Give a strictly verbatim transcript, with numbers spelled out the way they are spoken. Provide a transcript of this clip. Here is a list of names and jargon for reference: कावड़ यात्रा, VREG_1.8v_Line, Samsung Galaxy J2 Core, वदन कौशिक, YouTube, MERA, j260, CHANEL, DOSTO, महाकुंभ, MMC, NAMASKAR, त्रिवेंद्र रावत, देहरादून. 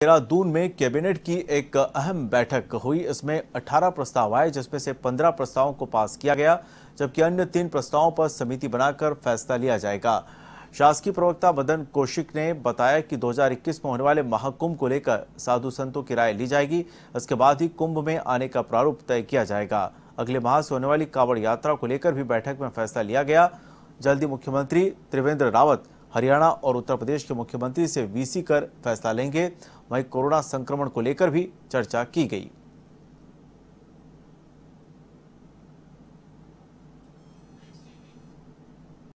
देहरादून में कैबिनेट की एक अहम बैठक हुई। इसमें अठारह प्रस्ताव आए, जिसमें से पंद्रह प्रस्तावों को पास किया गया, जबकि अन्य तीन प्रस्तावों पर समिति बनाकर फैसला लिया जाएगा। शासकीय प्रवक्ता वदन कौशिक ने बताया कि दो हज़ार इक्कीस में होने वाले महाकुंभ को लेकर साधु संतों की राय ली जाएगी। इसके बाद ही कुंभ में आने का प्रारूप तय किया जाएगा। अगले माह से होने वाली कावड़ यात्रा को लेकर भी बैठक में फैसला लिया गया। जल्दी मुख्यमंत्री त्रिवेंद्र रावत हरियाणा और उत्तर प्रदेश के मुख्यमंत्री से वीसी कर फैसला लेंगे। वहीं कोरोना संक्रमण को लेकर भी चर्चा की गई।